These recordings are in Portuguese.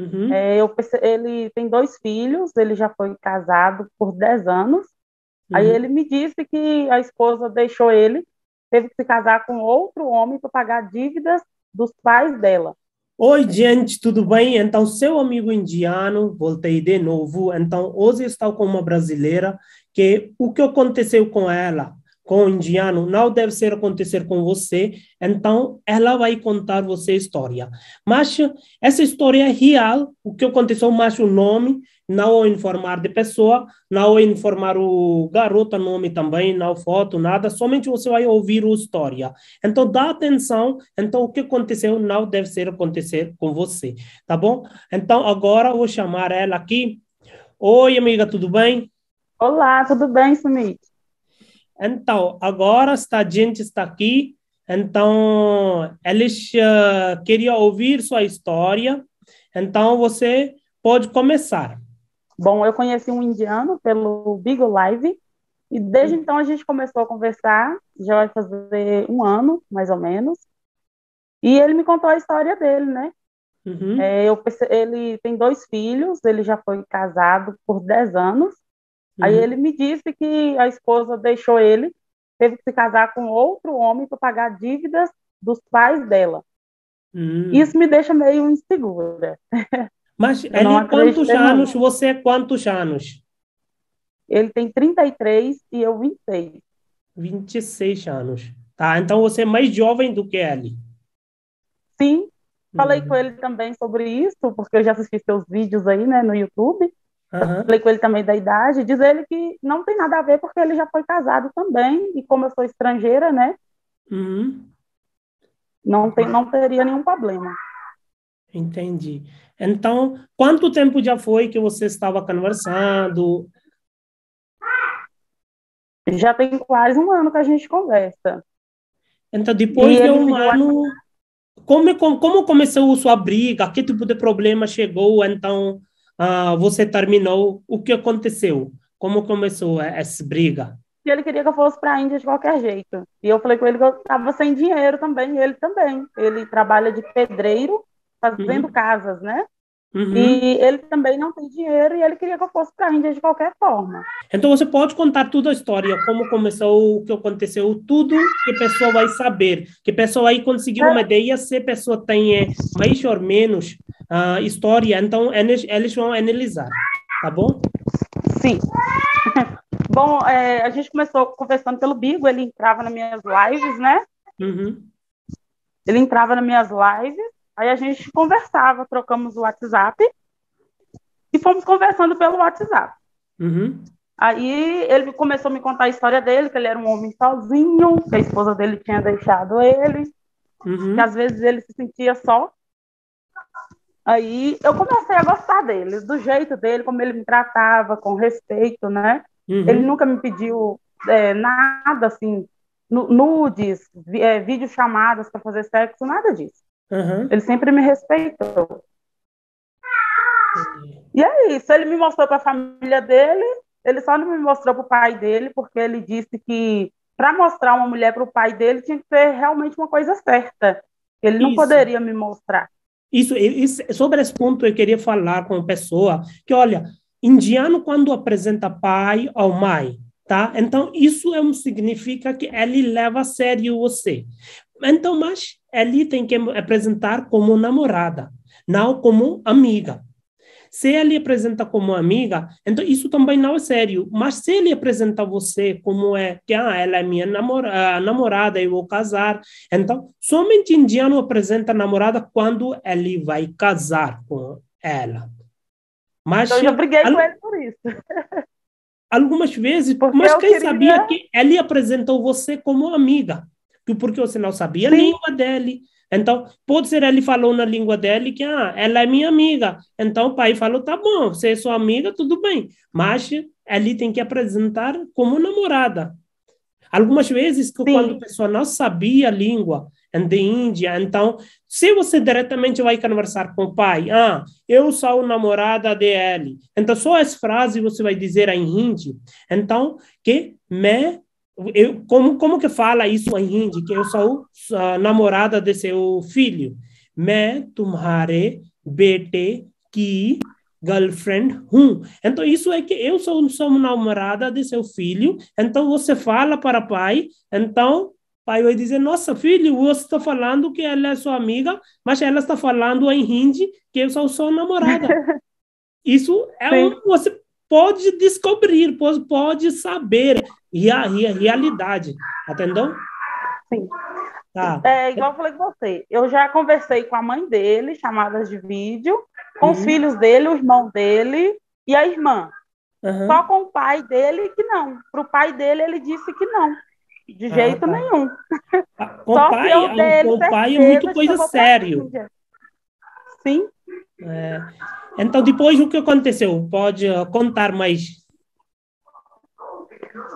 Uhum. Ele tem 2 filhos, ele já foi casado por 10 anos. Uhum. Aí ele me disse que a esposa deixou ele, teve que se casar com outro homem para pagar dívidas dos pais dela. Oi, gente, tudo bem? Então, seu amigo indiano, voltei de novo. Então, hoje estou com uma brasileira que o que aconteceu com ela, com o indiano, não deve ser acontecer com você. Então, ela vai contar você a história. Mas essa história é real, o que aconteceu, mas o nome, não vou informar de pessoa, não vou informar o garoto, nome também, não foto, nada, somente você vai ouvir a história. Então, dá atenção, então, o que aconteceu não deve ser acontecer com você, tá bom? Então, agora vou chamar ela aqui. Oi, amiga, tudo bem? Olá, tudo bem, Sumit? Então, agora a gente está aqui, então, eles queriam ouvir sua história, então você pode começar. Bom, eu conheci um indiano pelo Big Live, e desde então a gente começou a conversar, já vai fazer 1 ano, mais ou menos, e ele me contou a história dele, né? Uhum. Ele tem 2 filhos, ele já foi casado por 10 anos. Aí ele me disse que a esposa deixou ele, teve que se casar com outro homem para pagar dívidas dos pais dela. Isso me deixa meio insegura. Mas ele, quantos anos? Ele tem 33 e eu 26. 26 anos. Tá, então você é mais jovem do que ele. Sim, falei com ele também sobre isso, porque eu já assisti seus vídeos aí, né, no YouTube. Uhum. Falei com ele também da idade, diz ele que não tem nada a ver porque ele já foi casado também, e como eu sou estrangeira, né? Uhum. Não teria nenhum problema. Entendi. Então, quanto tempo já foi que você estava conversando? Já tem quase 1 ano que a gente conversa. Então, depois de 1 ano, como começou a sua briga? Que tipo de problema chegou, então... você terminou, o que aconteceu? Como começou essa briga? Ele queria que eu fosse para a Índia de qualquer jeito. E eu falei com ele que eu estava sem dinheiro também, ele também. Ele trabalha de pedreiro, fazendo casas, né? Uhum. E ele também não tem dinheiro e ele queria que eu fosse para a Índia de qualquer forma. Então você pode contar toda a história, como começou, o que aconteceu, tudo que a pessoa vai saber, que a pessoa vai conseguir uma ideia se a pessoa tem mais ou menos história, então eles vão analisar, tá bom? Sim. Bom, a gente começou conversando pelo Bigo, ele entrava nas minhas lives, né? Uhum. Aí a gente conversava, trocamos o WhatsApp e fomos conversando pelo WhatsApp. Uhum. Aí ele começou a me contar a história dele, que ele era um homem sozinho, que a esposa dele tinha deixado ele, que às vezes ele se sentia só. Aí eu comecei a gostar dele, do jeito dele, como ele me tratava, com respeito, né? Uhum. Ele nunca me pediu nada, assim, nudes, videochamadas para fazer sexo, nada disso. Uhum. Ele sempre me respeitou. E é isso, ele me mostrou para a família dele, ele só não me mostrou para o pai dele, porque ele disse que para mostrar uma mulher para o pai dele tinha que ser realmente uma coisa certa. Ele não poderia me mostrar. Isso, sobre esse ponto eu queria falar com a pessoa, que olha, indiano quando apresenta pai ou mãe, tá? Então isso significa que ele leva a sério você. Então, mas ele tem que apresentar como namorada, não como amiga. Se ele apresenta como amiga, então isso também não é sério. Mas se ele apresenta você como ela é minha namorada, eu vou casar. Então, somente indiano apresenta namorada quando ele vai casar com ela. Mas, então, eu já briguei com ele por isso. Algumas vezes, porque mas quem sabia que ele apresentou você como amiga? Porque você não sabia a língua dele. Então, pode ser ele falou na língua dele que ela é minha amiga. Então, o pai falou, tá bom, você é sua amiga, tudo bem. Mas ele tem que apresentar como namorada. Algumas vezes, que quando a pessoa não sabia a língua da Índia, então, se você diretamente vai conversar com o pai, eu sou namorada dele. Então, só essa frase você vai dizer em hindi. Então, que me... como que fala isso em hindi? Que eu sou namorada de seu filho. Main tumhare bete que girlfriend hum. Então isso é que eu sou uma namorada de seu filho, então você fala para pai, então pai vai dizer, nossa filho, você está falando que ela é sua amiga, mas ela está falando em hindi que eu sou sua namorada. Isso é você pode descobrir, pode saber a realidade, entendeu? Sim. Tá. É, igual eu falei com você, eu já conversei com a mãe dele, chamadas de vídeo, com os filhos dele, o irmão dele e a irmã. Só com o pai dele que não. Para o pai dele, ele disse que não. De jeito nenhum. Com só pai, o dele, com pai é muito coisa séria. Sim. É. Então, depois, o que aconteceu? Pode contar mais.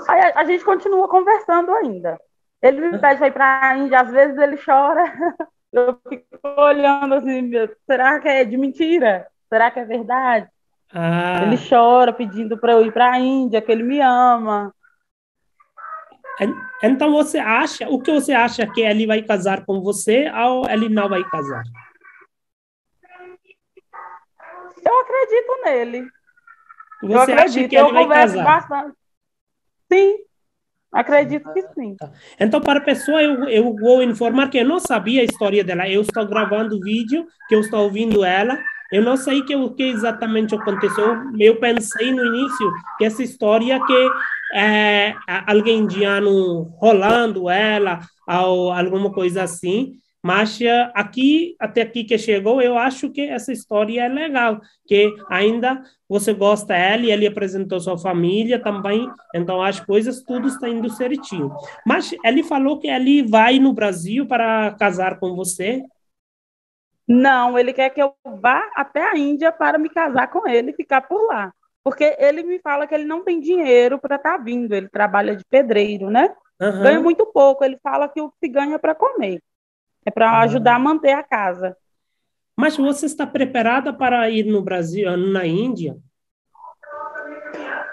Aí, a gente continua conversando ainda. Ele me pede para ir para a Índia, às vezes ele chora. Eu fico olhando assim, será que é de mentira? Será que é verdade? Ah. Ele chora pedindo para eu ir para a Índia, que ele me ama. Então, você acha, o que você acha, que ele vai casar com você ou ele não vai casar? Eu acredito nele. Você acha que ele vai casar? Bastante. Sim, acredito que sim. Então, para a pessoa, eu vou informar que eu não sabia a história dela. Eu estou gravando vídeo, que eu estou ouvindo ela. Eu não sei o que exatamente aconteceu. Eu pensei no início que essa história que é, alguém indiano rolando ela ou alguma coisa assim, mas aqui até aqui que chegou, eu acho que essa história é legal, que ainda você gosta dela e ele apresentou sua família também, então as coisas tudo está indo certinho. Mas ele falou que ele vai no Brasil para casar com você? Não, ele quer que eu vá até a Índia para me casar com ele e ficar por lá. Porque ele me fala que ele não tem dinheiro para estar vindo, ele trabalha de pedreiro, né? Uhum. Ganha muito pouco, ele fala que o que ganha é para comer, é para ajudar a manter a casa. Mas você está preparada para ir no Brasil, na Índia?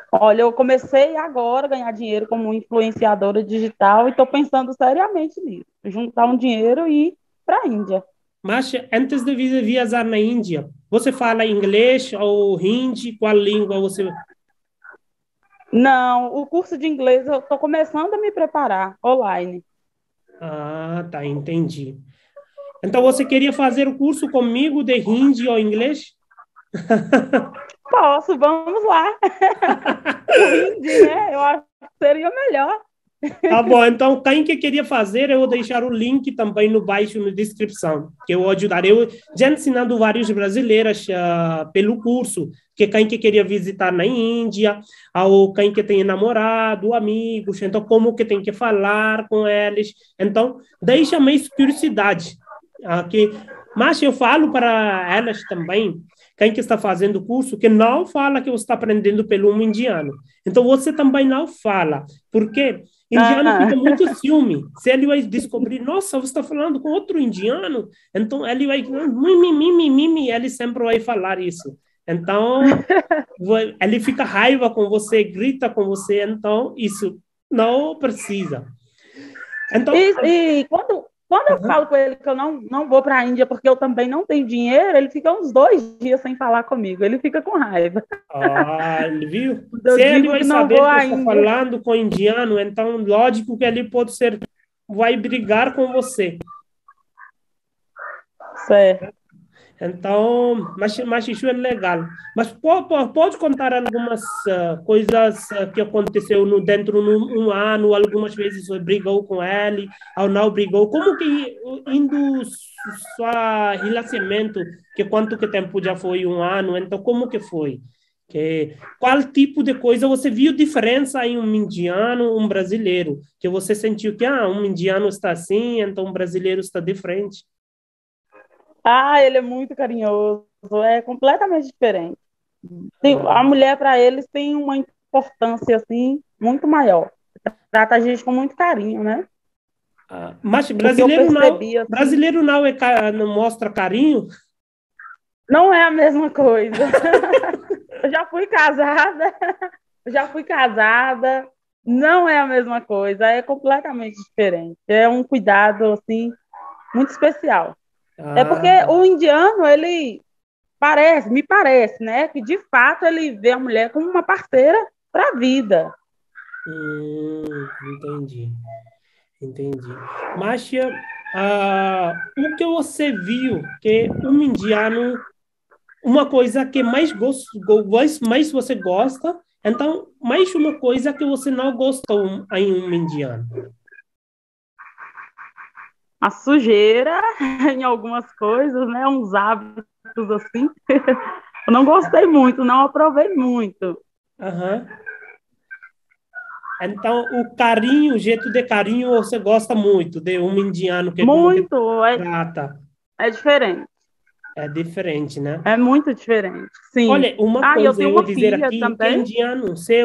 Olha, eu comecei agora a ganhar dinheiro como influenciadora digital e estou pensando seriamente nisso, juntar um dinheiro e ir para a Índia. Mas antes de viajar na Índia, você fala inglês ou hindi? Qual língua você... Não, o curso de inglês eu estou começando a me preparar online. Ah, tá, entendi. Então você queria fazer o curso comigo de hindi ou inglês? Posso, vamos lá. O hindi, né? Eu acho que seria melhor. Tá bom, então quem que queria fazer, eu vou deixar o link também no baixo, na descrição, que eu ajudarei, já ensinando vários brasileiros pelo curso, que quem que queria visitar na Índia, ou quem que tem namorado, amigos, então como que tem que falar com eles, então deixa mais curiosidade, okay? Mas eu falo para elas também, quem que está fazendo o curso, que não fala que você está aprendendo pelo indiano, então você também não fala, porque... Indiano fica muito ciúme. Se ele vai descobrir, nossa, você está falando com outro indiano, então ele vai... ele sempre vai falar isso. Então, ele fica raiva com você, grita com você, então isso não precisa. Então, e quando eu falo com ele que eu não vou para a Índia porque eu também não tenho dinheiro, ele fica uns 2 dias sem falar comigo, ele fica com raiva. Ah, viu? Se ele vai saber que eu estou falando com indiano, então lógico que ele pode ser, vai brigar com você. Certo. Então, mas isso é legal. Mas pode contar algumas coisas que aconteceu dentro de um ano, algumas vezes você brigou com ele, ou não brigou. Como que indo seu relacionamento, que quanto que tempo já foi, um ano, então como que foi? Qual tipo de coisa você viu diferença em um indiano, um brasileiro? Que você sentiu que um indiano está assim, então um brasileiro está diferente? Ah, ele é muito carinhoso, é completamente diferente. A mulher, para eles, tem uma importância, assim, muito maior. Trata a gente com muito carinho, né? Ah, mas brasileiro percebi, não, assim, brasileiro não, não mostra carinho? Não é a mesma coisa. Eu já fui casada, não é a mesma coisa, é completamente diferente. É um cuidado, assim, muito especial. É porque o indiano, ele me parece, né, que de fato ele vê a mulher como uma parceira para a vida. Entendi. Márcia, o que você viu que um indiano, uma coisa que mais você gosta, então mais uma coisa que você não gostou em um indiano? A sujeira em algumas coisas, né? Uns hábitos assim. Eu não gostei muito, não aprovei muito. Uhum. Então, o carinho, o jeito de carinho, você gosta muito de um indiano que muito, ele trata. É diferente. É diferente, né? É muito diferente, sim. Olha, uma coisa eu tenho uma dizer aqui, também. Que indiano, se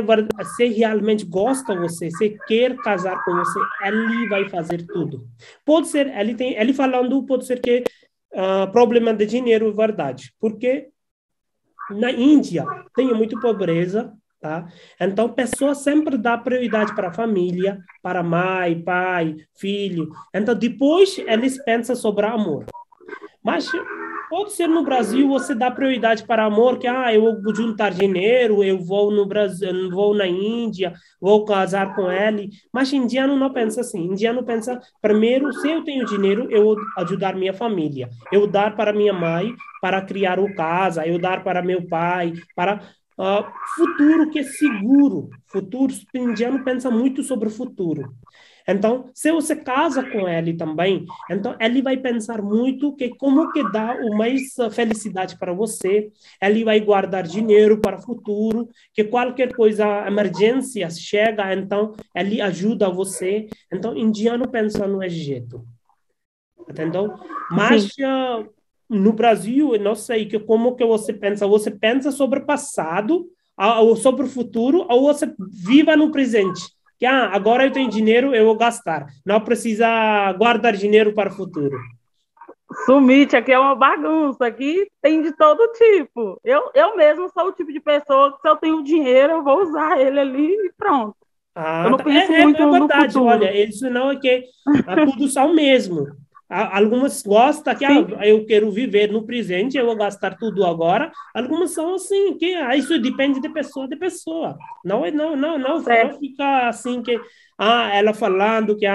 realmente gosta de você, se quer casar com você, ele vai fazer tudo. Pode ser, ele falando, pode ser que problema de dinheiro é verdade, porque na Índia tem muita pobreza, tá? Então, pessoas sempre dá prioridade para a família, para mãe, pai, filho. Então, depois eles pensam sobre amor. Mas pode ser no Brasil você dá prioridade para amor, que eu vou juntar dinheiro, eu vou no Brasil, vou na Índia, vou casar com ele. Mas indiano não pensa assim. Indiano pensa primeiro, se eu tenho dinheiro, eu vou ajudar minha família, eu dar para minha mãe para criar o casa, eu dar para meu pai para futuro que é seguro. Futuro indiano pensa muito sobre o futuro. Então, se você casa com ele também, então ele vai pensar muito que como que dá o mais felicidade para você. Ele vai guardar dinheiro para o futuro, que qualquer coisa, emergência chega, então ele ajuda você. Então, indiano pensa no jeito. Entendeu? Mas no Brasil, eu não sei que como que você pensa. Você pensa sobre o passado, ou sobre o futuro, ou você vive no presente. Que agora eu tenho dinheiro, eu vou gastar. Não precisa guardar dinheiro para o futuro. Sumit, aqui é uma bagunça. Aqui tem de todo tipo. Eu mesmo sou o tipo de pessoa que se eu tenho dinheiro, eu vou usar ele ali e pronto. Eu não penso muito no verdade, futuro. Olha, isso não é que tudo são mesmo. Algumas gostam que eu quero viver no presente, eu vou gastar tudo agora. Algumas são assim, que isso depende de pessoa a pessoa. Não fica assim que ela falando que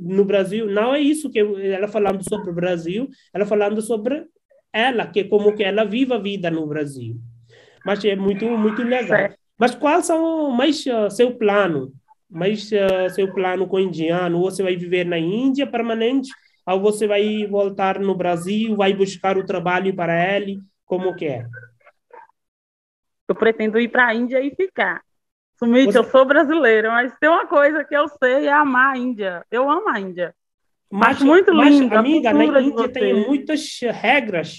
no Brasil, não é isso que ela falando sobre o Brasil, ela falando sobre ela, que como que ela vive a vida no Brasil. Mas é muito, muito legal. Certo. Mas qual são mais seu plano? Mais seu plano com o indiano? Você vai viver na Índia permanente? Ou você vai voltar no Brasil, vai buscar o trabalho para ele? Como que é? Eu pretendo ir para a Índia e ficar. Sumit, eu sou brasileira, mas tem uma coisa que eu sei, é amar a Índia. Eu amo a Índia. Mas muito linda, amiga, na Índia tem muitas regras.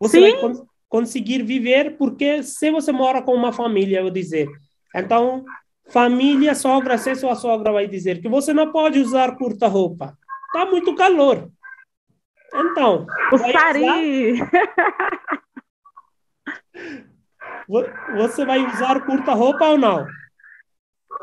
Você vai conseguir viver, porque se você mora com uma família, eu vou dizer. Então, família, sogra, se sua sogra vai dizer que você não pode usar curta-roupa. Tá muito calor. Então, o sari. Você vai usar curta-roupa ou não?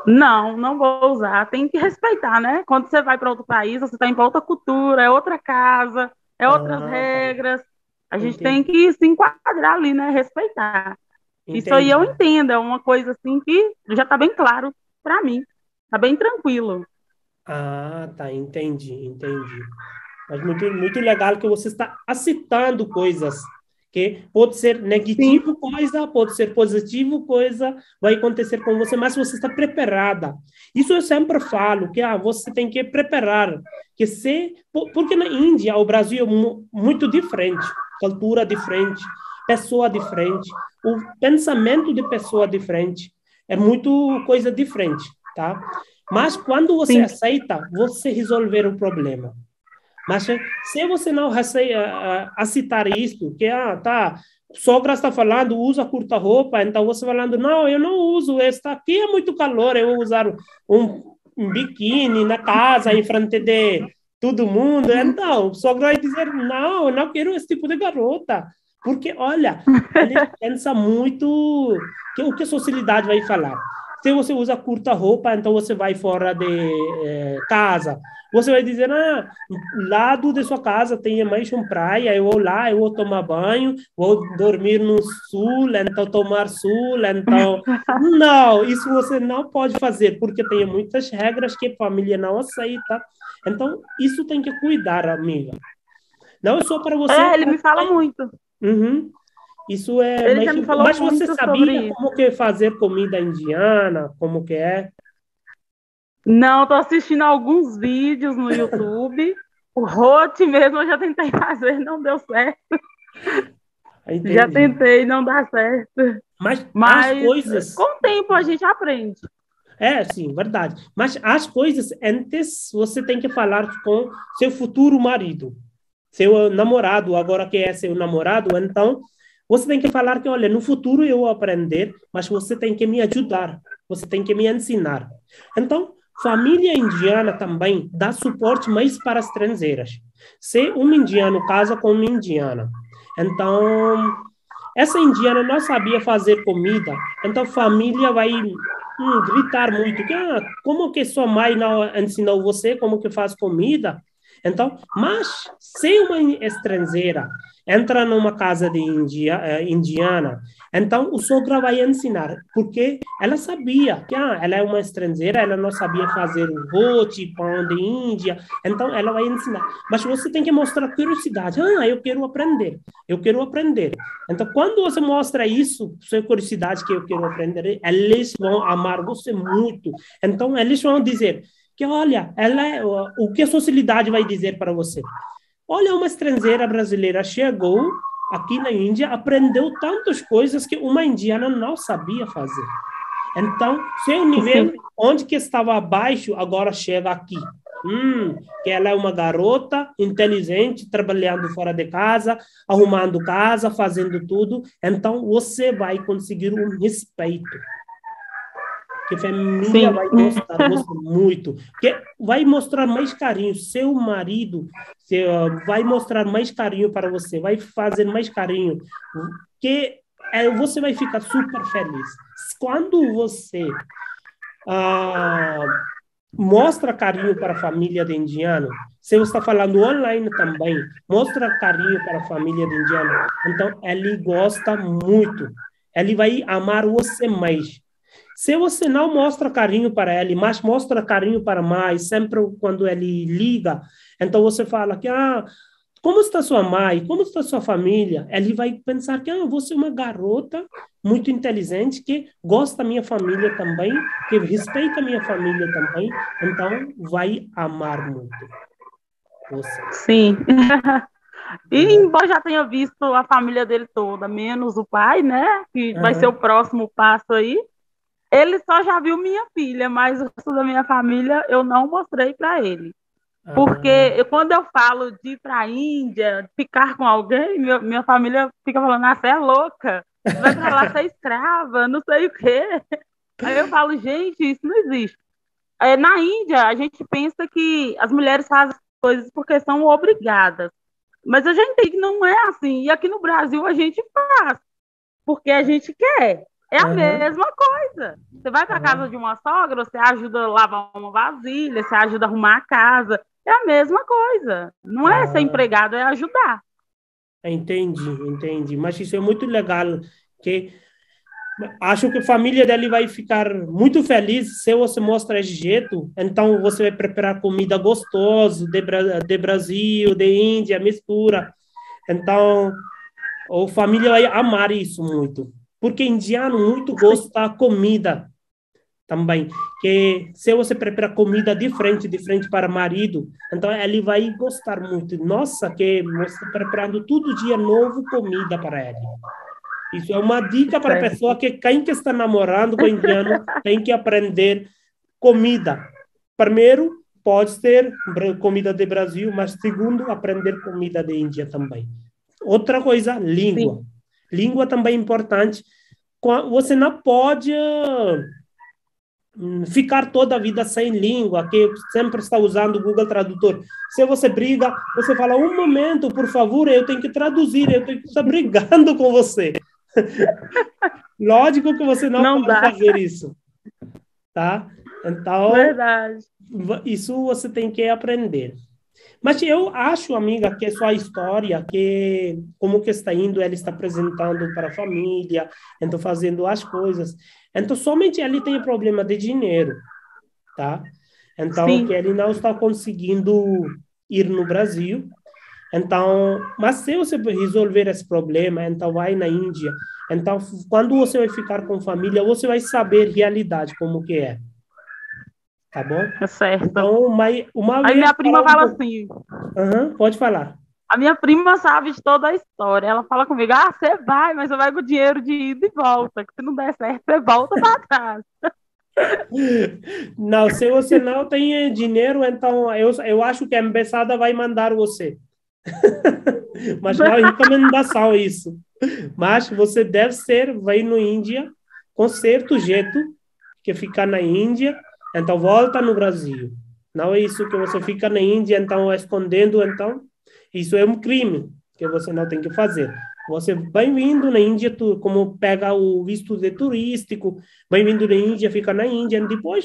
Não vou usar. Tem que respeitar, né? Quando você vai para outro país, você está em outra cultura, é outra casa, é outras regras. A gente tem que se enquadrar ali, né? Respeitar. Entendi. Isso aí eu entendo. É uma coisa assim que já está bem claro para mim. Está bem tranquilo. Tá, entendi. Mas muito, muito legal que você está aceitando coisas, que pode ser negativo coisa, pode ser positivo coisa, vai acontecer com você, mas você está preparada. Isso eu sempre falo, que você tem que preparar, que porque na Índia, o Brasil é muito diferente, cultura diferente, pessoa diferente, o pensamento de pessoa diferente, é muito coisa diferente, tá? Mas quando você aceita, você resolver o problema. Mas se você não aceitar isso, que sogra está falando, usa curta roupa, então você falando, não, eu não uso, está aqui é muito calor, eu vou usar um biquíni na casa, em frente de todo mundo. Então, sogra vai dizer, não, eu não quero esse tipo de garota. Porque, olha, ele pensa muito o que a sociedade vai falar. Se você usa curta roupa, então você vai fora de casa. Você vai dizer, ah, lado de sua casa tem mais uma praia, eu vou lá, eu vou tomar banho, vou dormir no sul, então tomar sul, então... Não, isso você não pode fazer, porque tem muitas regras que a família não aceita. Então, isso tem que cuidar, amiga. Não é só para você... É, ele me fala muito. Uhum. Isso é... Mas você sabia como que é fazer comida indiana? Como que é? Não, estou assistindo alguns vídeos no YouTube. O roti mesmo eu já tentei fazer, não deu certo. Entendi. Já tentei, não dá certo. Mas as coisas... com o tempo a gente aprende. É, sim, verdade. Mas as coisas antes você tem que falar com seu futuro marido. Seu namorado, agora que é seu namorado, então... Você tem que falar que, olha, no futuro eu vou aprender, mas você tem que me ajudar, você tem que me ensinar. Então, família indiana também dá suporte mais para as estrangeiras. Se um indiano casa com uma indiana, então, essa indiana não sabia fazer comida, então a família vai gritar muito, como que sua mãe não ensinou você como que faz comida? Então, mas se uma estrangeira entra numa casa de indiana, então o sogra vai ensinar, porque ela sabia que ela é uma estrangeira, ela não sabia fazer um roti, pão de Índia, então ela vai ensinar. Mas você tem que mostrar curiosidade. Eu quero aprender, eu quero aprender. Então, quando você mostra isso, sua curiosidade que eu quero aprender, eles vão amar você muito. Então, eles vão dizer... que olha, o que a sociedade vai dizer para você? Olha, uma estrangeira brasileira chegou aqui na Índia, aprendeu tantas coisas que uma indiana não sabia fazer. Então, seu nível, onde que estava abaixo, agora chega aqui. Que ela é uma garota inteligente, trabalhando fora de casa, arrumando casa, fazendo tudo. Então, você vai conseguir um respeito. Que família vai gostar muito. Que vai mostrar mais carinho. Seu marido vai mostrar mais carinho para você. Vai fazer mais carinho. Que você vai ficar super feliz. Quando você mostra carinho para a família de indiano, se você está falando online também, mostra carinho para a família de indiano. Então, ele gosta muito. Ele vai amar você mais. Se você não mostra carinho para ele, mas mostra carinho para mãe, sempre quando ele liga, então você fala que, como está sua mãe, como está sua família? Ele vai pensar que, você é uma garota muito inteligente, que gosta da minha família também, que respeita a minha família também, então vai amar muito você. Sim. E embora já tenha visto a família dele toda, menos o pai, né? Que vai ser o próximo passo aí. Ele só já viu minha filha, mas o resto da minha família eu não mostrei para ele. Porque quando eu falo de ir para a Índia, ficar com alguém, minha família fica falando, você é louca, vai para lá ser escrava, não sei o quê. Aí eu falo, gente, isso não existe. Na Índia, a gente pensa que as mulheres fazem coisas porque são obrigadas. Mas eu já entendi que não é assim. E aqui no Brasil a gente faz, porque a gente quer. É a mesma coisa. Você vai para a casa de uma sogra, você ajuda a lavar uma vasilha, você ajuda a arrumar a casa. É a mesma coisa. Não é ser empregado, é ajudar. Entendi. Mas isso é muito legal. Que acho que a família dele vai ficar muito feliz se você mostrar esse jeito. Então, você vai preparar comida gostosa de Brasil, de Índia, mistura. Então, a família vai amar isso muito. Porque indiano muito gosta da comida também. Que se você prepara comida diferente para o marido, então ele vai gostar muito. Nossa, que você preparando todo dia novo comida para ele. Isso é uma dica para a pessoa que quem que está namorando com indiano tem que aprender comida. Primeiro, pode ser comida do Brasil, mas segundo, aprender comida da Índia também. Outra coisa, língua. Sim. Língua também é importante. Você não pode ficar toda a vida sem língua, que sempre está usando o Google Tradutor. Se você briga, você fala, um momento, por favor, eu tenho que traduzir, eu tenho que estar brigando com você. Lógico que você não pode fazer isso. tá? Então, verdade. Isso você tem que aprender. Mas eu acho, amiga, que sua história, que como que está indo, ela está apresentando para a família, então fazendo as coisas. Então, somente ele tem problema de dinheiro, tá? Então, sim, que ele não está conseguindo ir no Brasil. Então, mas se você resolver esse problema, então vai na Índia. Então, quando você vai ficar com família, você vai saber realidade como que é. Tá bom? É certo. Então, uma vez... Aí minha prima fala assim... Uhum, pode falar. A minha prima sabe de toda a história. Ela fala comigo, ah, você vai, mas eu vai com o dinheiro de ida e volta. Que se não der certo, você volta para trás. Não, se você não tem dinheiro, então eu acho que a embaixada vai mandar você. Mas não é recomendação isso. Mas você deve ser, vai no Índia, com certo jeito, que ficar na Índia, então volta no Brasil. Não é isso que você fica na Índia, então escondendo, então isso é um crime que você não tem que fazer. Você bem-vindo na Índia, tu, como pega o visto de turístico, bem-vindo na Índia, fica na Índia, depois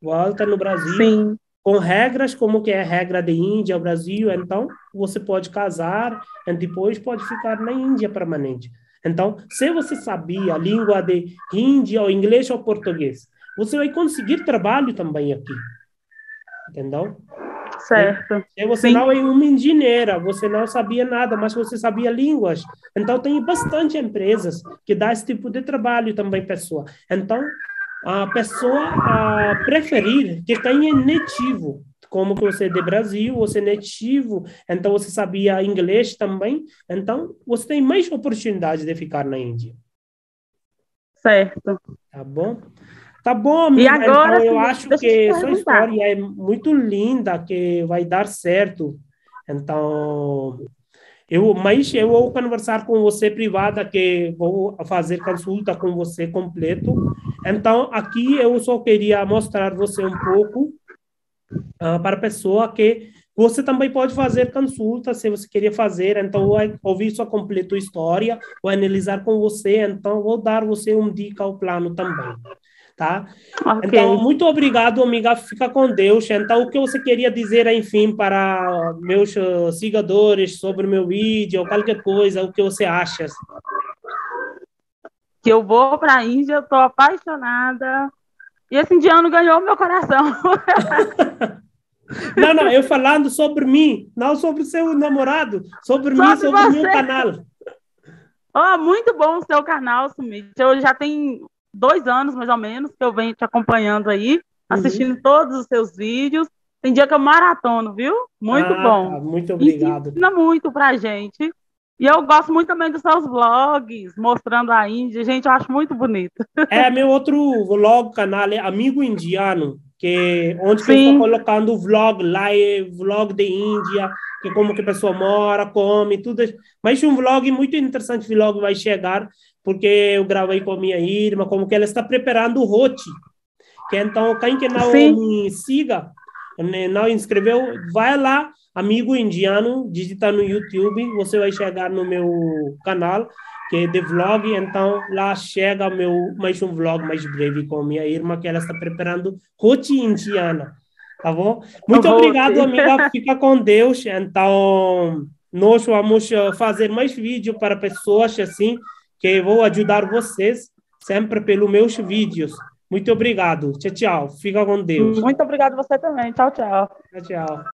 volta no Brasil. Sim. Com regras, como que é a regra de Índia, Brasil, então você pode casar e depois pode ficar na Índia permanente. Então, se você sabia a língua de Hindi, ou inglês, ou português, você vai conseguir trabalho também aqui. Entendeu? Certo. Se você, sim, não é uma engenheira, você não sabia nada, mas você sabia línguas. Então, tem bastante empresas que dão esse tipo de trabalho também, pessoa. Então, a pessoa preferir que tenha nativo, como que você é de Brasil, você é nativo, então você sabia inglês também, então você tem mais oportunidade de ficar na Índia. Certo. Tá bom? Tá bom, amiga. E agora, então, eu acho que sua história é muito linda, que vai dar certo. Então, eu vou conversar com você privada, que vou fazer consulta com você completo. Então, aqui eu só queria mostrar você um pouco para a pessoa que você também pode fazer consulta, se você queria fazer, então vou ouvir sua completa história, vou analisar com você, então vou dar você uma dica ao plano também, tá? Okay. Então, muito obrigado, amiga, fica com Deus. Então, o que você queria dizer, enfim, para meus seguidores sobre o meu vídeo, ou qualquer coisa, o que você acha? Que eu vou para a Índia, eu estou apaixonada. E esse indiano ganhou meu coração. Não, eu falando sobre mim, não sobre seu namorado, sobre mim, sobre o meu canal. Oh, muito bom o seu canal, Sumit. Eu já tenho 2 anos, mais ou menos, que eu venho te acompanhando aí, assistindo todos os seus vídeos. Tem dia que eu maratono, viu? Muito bom. Tá, muito obrigado. Ensina muito para a gente. E eu gosto muito também dos seus vlogs, mostrando a Índia. Gente, eu acho muito bonito. É, meu outro vlog, canal é Amigo Indiano, que onde eu estou colocando vlog, live, vlog de Índia, que como que a pessoa mora, come, tudo. Mas um vlog muito interessante, vlog vai chegar, porque eu gravei com a minha irmã, como que ela está preparando o roti. Que, então, quem que não me siga, não inscreveu, vai lá, Amigo Indiano, digita no YouTube, você vai chegar no meu canal, que é de vlog, então lá chega meu mais um vlog mais breve com minha irmã, que ela está preparando roti indiana, tá bom? Muito obrigado, amiga, fica com Deus, então nós vamos fazer mais vídeos para pessoas assim, que vou ajudar vocês sempre pelos meus vídeos. Muito obrigado, tchau, tchau, fica com Deus. Muito obrigado você também, tchau, tchau. Tchau, tchau.